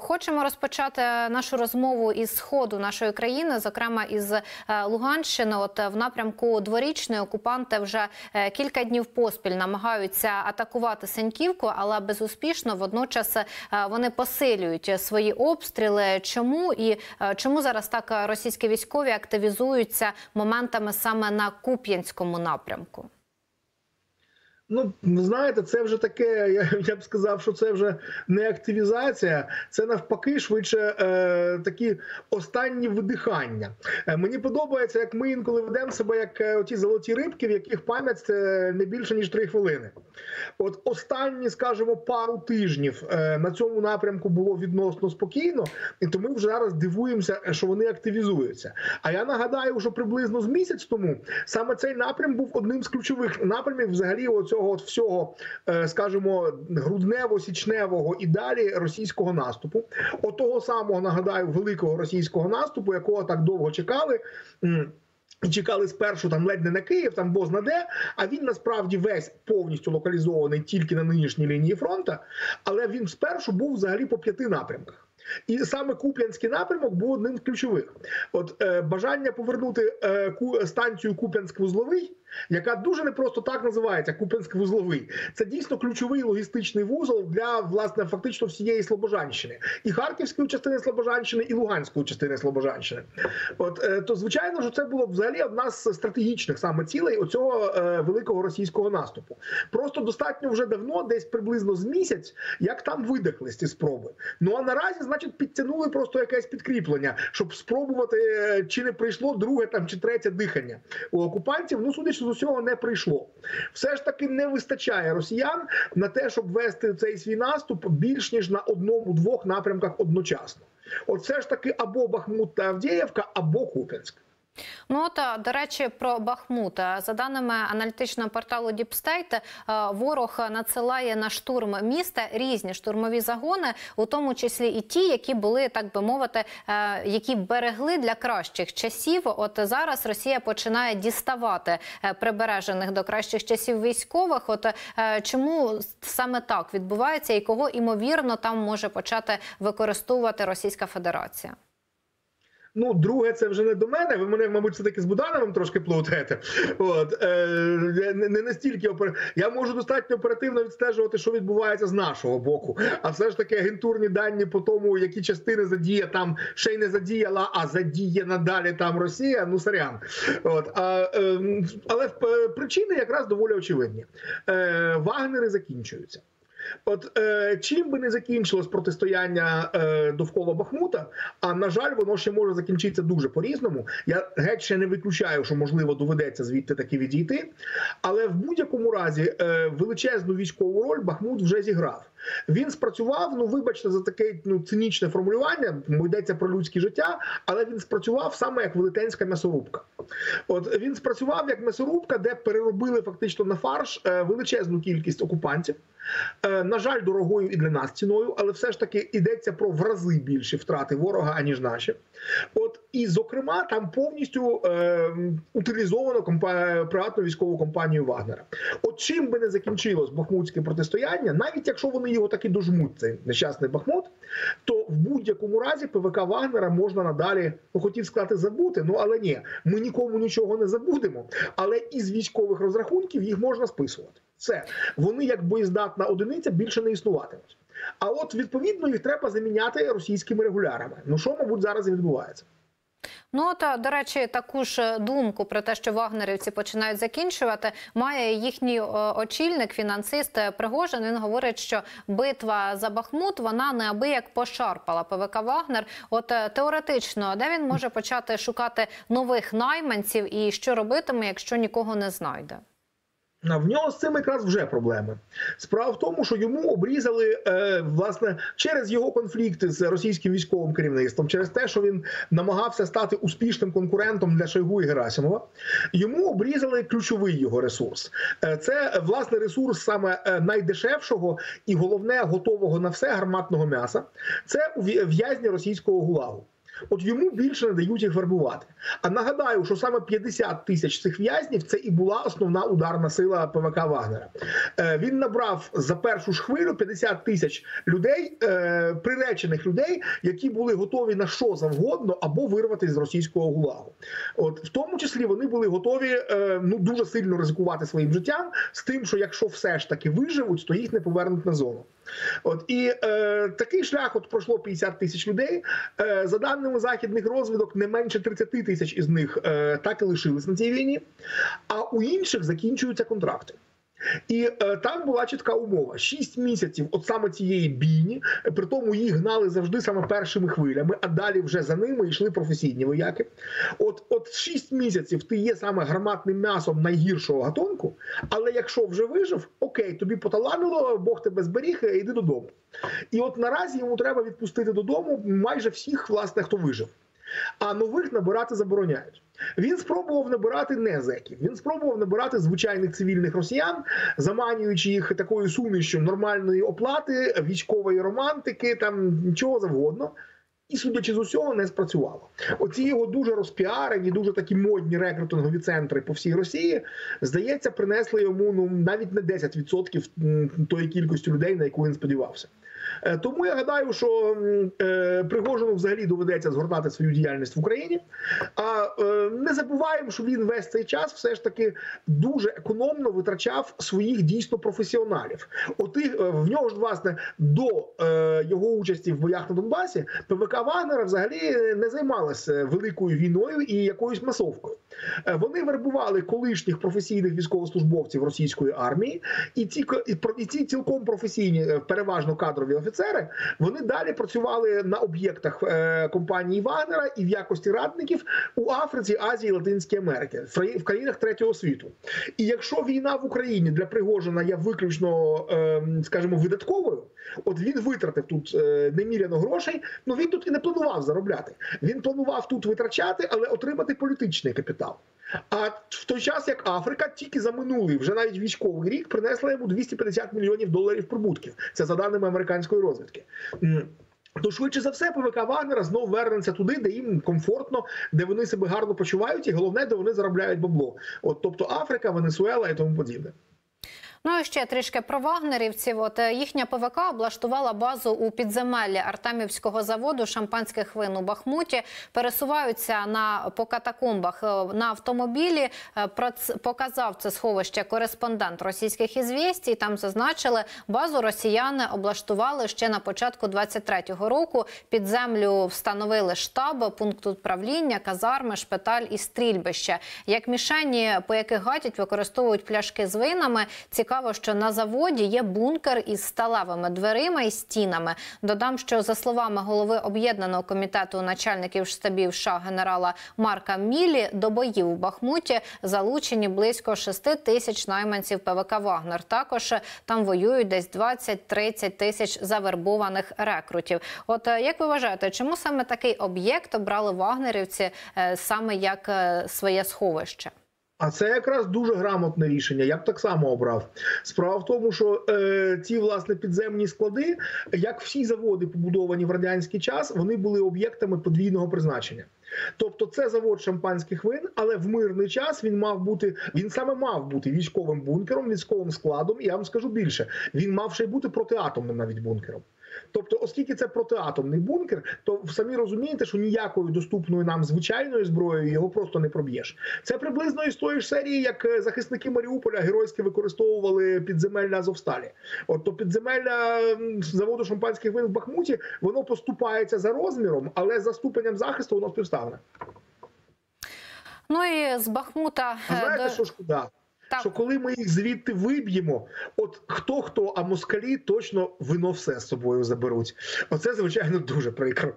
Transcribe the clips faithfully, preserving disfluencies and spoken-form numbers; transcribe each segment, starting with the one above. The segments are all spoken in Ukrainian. Хочемо розпочати нашу розмову із сходу нашої країни, зокрема із Луганщини. От в напрямку Дворічної окупанти вже кілька днів поспіль намагаються атакувати Сеньківку, але безуспішно. Водночас вони посилюють свої обстріли. Чому і чому зараз так російські військові активізуються моментами саме на Куп'янському напрямку? Ну, знаєте, це вже таке, я, я б сказав, що це вже не активізація, це навпаки швидше е, такі останні видихання. Е, мені подобається, як ми інколи ведемо себе, як е, ті золоті рибки, в яких пам'ять е, не більше, ніж три хвилини. От останні, скажімо, пару тижнів е, на цьому напрямку було відносно спокійно, і тому вже зараз дивуємося, що вони активізуються. А я нагадаю, що приблизно з місяць тому саме цей напрям був одним з ключових напрямів взагалі оцього от всього, скажімо, груднево-січневого і далі російського наступу. От того самого, нагадаю, великого російського наступу, якого так довго чекали. Чекали спершу там ледь не на Київ, там бозна де, а він насправді весь повністю локалізований тільки на нинішній лінії фронту, але він спершу був взагалі по п'яти напрямках. І саме Куп'янський напрямок був одним з ключових. От е, бажання повернути е, ку, станцію Куп'янськ-Вузловий, яка дуже не просто так називається Куп'янськ-Вузловий. Це дійсно ключовий логістичний вузол для, власне, фактично всієї Слобожанщини. І Харківської частини Слобожанщини, і Луганської частини Слобожанщини. От, е, то, звичайно, що це було взагалі одна з стратегічних саме цілей оцього е, великого російського наступу. Просто достатньо вже давно, десь приблизно з місяць, як там видихли з ці спроби. Ну, а наразі, значить, підтягнули просто якесь підкріплення, щоб спробувати, чи не прийшло друге там, чи третє дихання у окупантів. Ну, судячи з усього, не прийшло. Все ж таки не вистачає росіян на те, щоб вести цей свій наступ більш ніж на одному-двох напрямках одночасно. От все ж таки або Бахмут та Авдіївка, або Куп'янськ. Ну от, до речі, про Бахмут. За даними аналітичного порталу DeepState, ворог надсилає на штурм міста різні штурмові загони, у тому числі і ті, які були, так би мовити, які берегли для кращих часів. От зараз Росія починає діставати прибережених до кращих часів військових. От чому саме так відбувається і кого, ймовірно, там може почати використовувати Російська Федерація? Ну, друге, це вже не до мене. Ви мене, мабуть, все-таки з Будановим трошки плутаєте. От, е, не настільки опер... Я можу достатньо оперативно відстежувати, що відбувається з нашого боку. А все ж таки агентурні дані по тому, які частини задіє там, ще й не задіяла, а задіє надалі там Росія, ну, сорян. От, а, е, але причини якраз доволі очевидні. Е, Вагнери закінчуються. От е, чим би не закінчилось протистояння е, довкола Бахмута, а, на жаль, воно ще може закінчитися дуже по-різному. Я геть ще не виключаю, що, можливо, доведеться звідти таки відійти. Але в будь-якому разі е, величезну військову роль Бахмут вже зіграв. Він спрацював, ну, вибачте за таке ну, цинічне формулювання, йдеться про людське життя, але він спрацював саме як велетенська м'ясорубка. От він спрацював як м'ясорубка, де переробили фактично на фарш е, величезну кількість окупантів. На жаль, дорогою і для нас ціною, але все ж таки йдеться про в рази більші втрати ворога, аніж наші. От, і, зокрема, там повністю е, утилізовано компа... приватну військову компанію Вагнера. От чим би не закінчилось бахмутське протистояння, навіть якщо вони його таки дожмуть, цей нещасний Бахмут, то в будь-якому разі ПВК Вагнера можна надалі, ну, хотів сказати, забути, ну, але ні, ми нікому нічого не забудемо, але із військових розрахунків їх можна списувати. Це. Вони як боєздатна одиниця більше не існуватимуть. А от, відповідно, їх треба заміняти російськими регулярами. Ну, що, мабуть, зараз і відбувається. Ну, та, до речі, таку ж думку про те, що вагнерівці починають закінчувати, має їхній очільник, фінансист Пригожин. Він говорить, що битва за Бахмут, вона неабияк пошарпала ПВК «Вагнер». От теоретично, де він може почати шукати нових найманців і що робитиме, якщо нікого не знайде? В нього з цим якраз вже проблеми. Справа в тому, що йому обрізали, е, власне, через його конфлікти з російським військовим керівництвом, через те, що він намагався стати успішним конкурентом для Шойгу і Герасимова, йому обрізали ключовий його ресурс. Е, це, власне, ресурс саме найдешевшого і, головне, готового на все гарматного м'яса. Це в'язні російського ГУЛАГу. От йому більше не дають їх вербувати. А нагадаю, що саме п'ятдесят тисяч цих в'язнів – це і була основна ударна сила ПВК Вагнера. Він набрав за першу ж хвилю п'ятдесят тисяч людей, приречених людей, які були готові на що завгодно або вирватися з російського ГУЛАГу. От, в тому числі вони були готові ну, дуже сильно ризикувати своїм життям з тим, що якщо все ж таки виживуть, то їх не повернуть на зону. От, і е, такий шлях от пройшло п'ятдесят тисяч людей. Е, за даними західних розвідок, не менше тридцять тисяч із них е, так і лишились на цій війні, а у інших закінчуються контракти. І е, там була чітка умова. Шість місяців от саме цієї бійні, при тому її гнали завжди саме першими хвилями, а далі вже за ними йшли професійні вояки. От, от шість місяців ти є саме гарматним м'ясом найгіршого гатунку, але якщо вже вижив, окей, тобі поталанило, Бог тебе зберіг, іди додому. І от наразі йому треба відпустити додому майже всіх, власне, хто вижив. А нових набирати забороняють. Він спробував набирати не зеків, він спробував набирати звичайних цивільних росіян, заманюючи їх такою сумішю нормальної оплати, військової романтики, там чого завгодно. І, судячи з усього, не спрацювало. Оці його дуже розпіарені, дуже такі модні рекрутингові центри по всій Росії, здається, принесли йому ну, навіть не десять відсотків тої кількості людей, на яку він сподівався. Тому я гадаю, що е, Пригожину взагалі доведеться згортати свою діяльність в Україні. А е, не забуваємо, що він весь цей час все ж таки дуже економно витрачав своїх дійсно професіоналів. От і, е, в нього ж, власне, до е, його участі в боях на Донбасі ПВК Вагнера взагалі не займалася великою війною і якоюсь масовкою. Е, вони вербували колишніх професійних військовослужбовців російської армії, і ці, і, і ці цілком професійні, переважно кадрові офіцери, вони далі працювали на об'єктах е, компанії Вагнера і в якості радників у Африці, Азії, Латинській Америці, в країнах третього світу. І якщо війна в Україні для Пригожина є виключно, е, скажімо, видатковою, от він витратив тут е, неміряно грошей, ну він тут і не планував заробляти. Він планував тут витрачати, але отримати політичний капітал. А в той час, як Африка тільки за минулий, вже навіть військовий рік, принесла йому двісті п'ятдесят мільйонів доларів прибутків. Це за даними американської розвідки. То швидше за все ПВК Вагнера знов вернеться туди, де їм комфортно, де вони себе гарно почувають і головне, де вони заробляють бабло. От, тобто Африка, Венесуела і тому подібне. Ну і ще трішки про вагнерівців. От їхня ПВК облаштувала базу у підземеллі Артемівського заводу шампанських вин у Бахмуті. Пересуваються на, по катакомбах на автомобілі. Проц, показав це сховище кореспондент російських «Ізвєстій». Там зазначили, базу росіяни облаштували ще на початку двадцять третього року. Під землю встановили штаб, пункт управління, казарми, шпиталь і стрільбище. Як мішені, по яких гатять, використовують пляшки з винами. Цікаво, що на заводі є бункер із сталевими дверима і стінами. Додам, що за словами голови об'єднаного комітету начальників штабів США генерала Марка Мілі, до боїв у Бахмуті залучені близько шість тисяч найманців ПВК «Вагнер». Також там воюють десь двадцять-тридцять тисяч завербованих рекрутів. От як ви вважаєте, чому саме такий об'єкт обрали вагнерівці саме як своє сховище? А це якраз дуже грамотне рішення, я б так само обрав. Справа в тому, що е, ці, власне, підземні склади, як всі заводи, побудовані в радянський час, вони були об'єктами подвійного призначення. Тобто це завод шампанських вин, але в мирний час він мав бути, він саме мав бути військовим бункером, військовим складом, і я вам скажу більше, він мав ще й бути протиатомним навіть бункером. Тобто, оскільки це протиатомний бункер, то самі розумієте, що ніякою доступною нам звичайною зброєю його просто не проб'єш. Це приблизно із тої ж серії, як захисники Маріуполя геройськи використовували підземелля Азовсталі. От, то підземелля заводу шампанських вин в Бахмуті, воно поступається за розміром, але за ступенем захисту воно співставне. Ну і з Бахмута... А знаєте, до... що шкода? Так. Що коли ми їх звідти виб'ємо, от хто-хто, а москалі точно вино все з собою заберуть. Оце, звичайно, дуже прикро.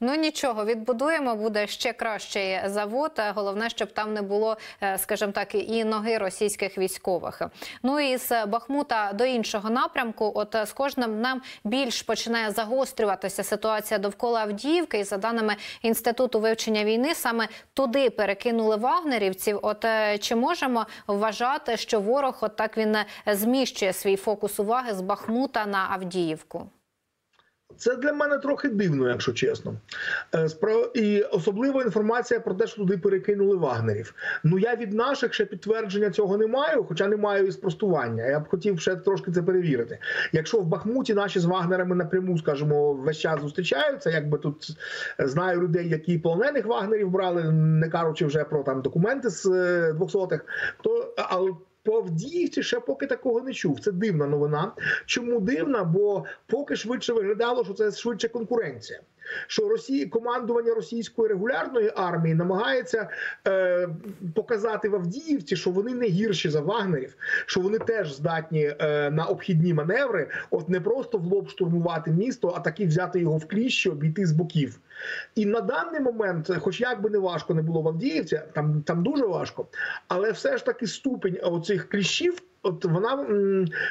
Ну нічого, відбудуємо, буде ще кращий завод, головне, щоб там не було, скажімо так, і ноги російських військових. Ну і з Бахмута до іншого напрямку, от з кожним днем більш починає загострюватися ситуація довкола Авдіївки, і за даними Інституту вивчення війни, саме туди перекинули вагнерівців. От чи можемо вважати, що ворог, от так він зміщує свій фокус уваги з Бахмута на Авдіївку? Це для мене трохи дивно, якщо чесно. І особлива інформація про те, що туди перекинули вагнерів. Ну, я від наших ще підтвердження цього не маю, хоча не маю і спростування. Я б хотів ще трошки це перевірити. Якщо в Бахмуті наші з вагнерами напряму, скажімо, весь час зустрічаються, якби тут знаю людей, які полонених вагнерів брали, не кажучи вже про там документи з двохсотих, то... По Авдіївці ще поки такого не чув. Це дивна новина. Чому дивна? Бо поки швидше виглядало, що це швидше конкуренція. Що Росії, командування російської регулярної армії намагається е, показати в Авдіївці, що вони не гірші за вагнерів, що вони теж здатні е, на обхідні маневри, от не просто в лоб штурмувати місто, а таки взяти його в кліщі, обійти з боків. І на даний момент, хоч як би не важко не було в Авдіївці, там, там дуже важко, але все ж таки ступінь оцих кліщів, от вона,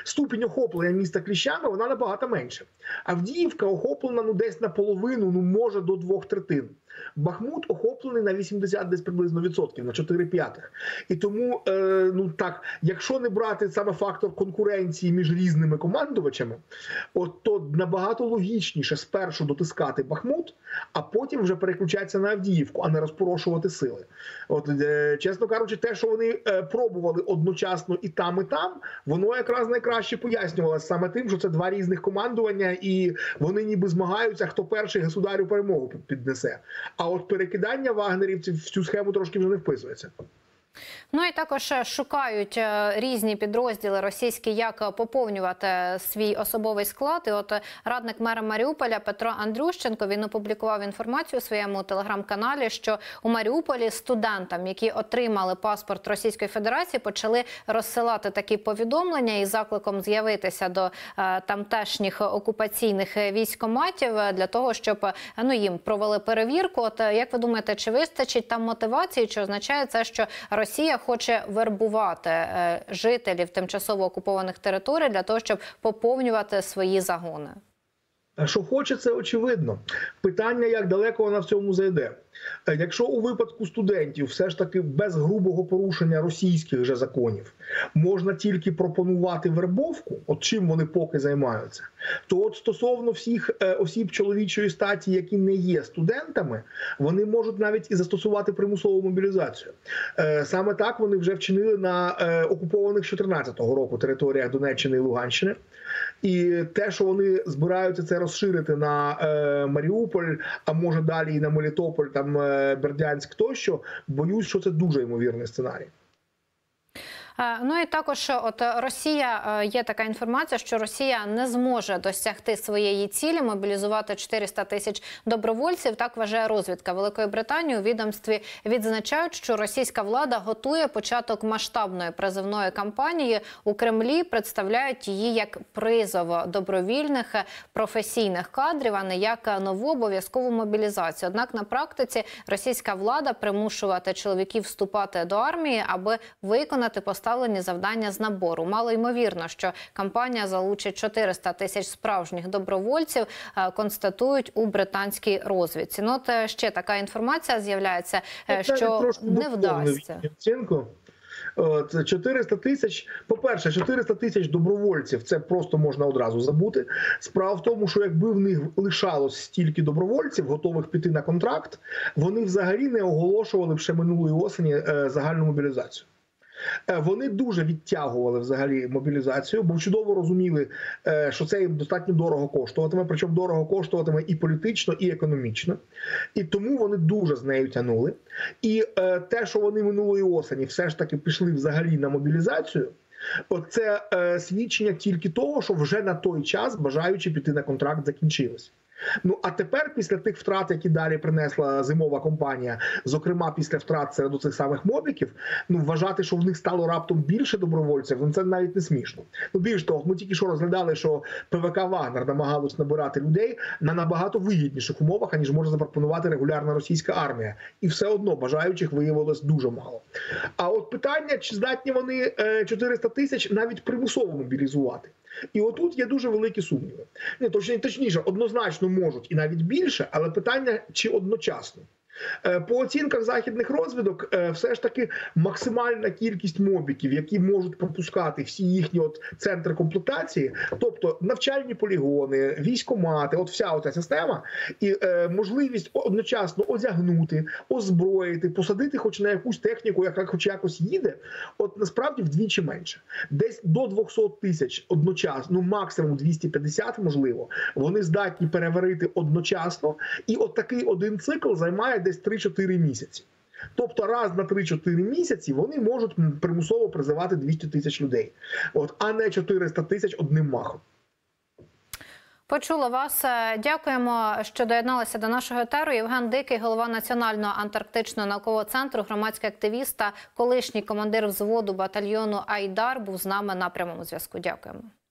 ступінь охоплення міста кліщами, вона набагато менше. Авдіївка охоплена ну, десь наполовину, ну може до двох третин. Бахмут охоплений на вісімдесят десь приблизно відсотків, на чотири п'ятих. І тому, е, ну так, якщо не брати саме фактор конкуренції між різними командувачами, от то набагато логічніше спершу дотискати Бахмут, а потім вже переключатися на Авдіївку, а не розпорошувати сили. От, е, чесно кажучи, те, що вони е, пробували одночасно і там, і там, воно якраз найкраще пояснювалося саме тим, що це два різних командування, і вони ніби змагаються, хто перший государю перемогу піднесе. А от перекидання вагнерівців в цю схему трошки вже не вписується. Ну і також шукають різні підрозділи російські, як поповнювати свій особовий склад. І от радник мера Маріуполя Петро Андрющенко, він опублікував інформацію у своєму телеграм-каналі, що у Маріуполі студентам, які отримали паспорт Російської Федерації, почали розсилати такі повідомлення із закликом з'явитися до тамтешніх окупаційних військкоматів для того, щоб ну, їм провели перевірку. От як ви думаєте, чи вистачить там мотивації, чи означає це, що Росія хоче вербувати жителів тимчасово окупованих територій для того, щоб поповнювати свої загони? Що хоче, це очевидно. Питання, як далеко вона в цьому зайде. Якщо у випадку студентів все ж таки без грубого порушення російських же законів можна тільки пропонувати вербовку, от чим вони поки займаються, то от стосовно всіх осіб чоловічої статі, які не є студентами, вони можуть навіть і застосувати примусову мобілізацію. Саме так вони вже вчинили на окупованих з чотирнадцятого року територіях Донеччини і Луганщини. І те, що вони збираються це розширити на е, Маріуполь, а може далі і на Мелітополь, там е, Бердянськ тощо, боюсь, що це дуже ймовірний сценарій. Ну і також от Росія, є така інформація, що Росія не зможе досягти своєї цілі мобілізувати чотириста тисяч добровольців, так вважає розвідка Великої Британії. У відомстві відзначають, що російська влада готує початок масштабної призовної кампанії. У Кремлі представляють її як призов добровільних професійних кадрів, а не як нову обов'язкову мобілізацію. Однак на практиці російська влада примушувати чоловіків вступати до армії, аби виконати поставлені ставлені завдання з набору. Мало ймовірно, що кампанія залучить чотириста тисяч справжніх добровольців, констатують у британській розвідці. Ну, от ще така інформація з'являється, що не вдасться. От чотириста тисяч, по-перше, чотириста тисяч добровольців, це просто можна одразу забути. Справа в тому, що якби в них лишалось стільки добровольців, готових піти на контракт, вони взагалі не оголошували б ще минулої осені загальну мобілізацію. Вони дуже відтягували взагалі мобілізацію, бо чудово розуміли, що це їм достатньо дорого коштуватиме, причому дорого коштуватиме і політично, і економічно. І тому вони дуже з нею тягнули. І те, що вони минулої осені все ж таки пішли взагалі на мобілізацію, це свідчення тільки того, що вже на той час бажаючи піти на контракт закінчилось. Ну, а тепер, після тих втрат, які далі принесла зимова кампанія, зокрема після втрат серед оцих самих мобіків, ну, вважати, що в них стало раптом більше добровольців, ну, це навіть не смішно. Ну, більш того, ми тільки що розглядали, що ПВК «Вагнер» намагалось набирати людей на набагато вигідніших умовах, аніж може запропонувати регулярна російська армія. І все одно бажаючих виявилось дуже мало. А от питання, чи здатні вони чотириста тисяч навіть примусово мобілізувати. І отут є дуже великі сумніви. Точніше, однозначно можуть і навіть більше, але питання, чи одночасно. По оцінках західних розвідок, все ж таки максимальна кількість мобіків, які можуть пропускати всі їхні от центри комплектації, тобто навчальні полігони, військкомати, от вся оця система, і е, можливість одночасно одягнути, озброїти, посадити хоч на якусь техніку, яка хоч якось їде, от насправді вдвічі менше. Десь до двісті тисяч одночасно, ну максимум двісті п'ятдесят, можливо, вони здатні переварити одночасно, і от такий один цикл займає десь три-чотири місяці. Тобто раз на три-чотири місяці вони можуть примусово призивати двісті тисяч людей, от, а не чотириста тисяч одним махом. Почула вас. Дякуємо, що доєдналися до нашого етеру. Євген Дикий, голова Національного антарктичного наукового центру, громадський активіст та колишній командир взводу батальйону «Айдар» був з нами на прямому зв'язку. Дякуємо.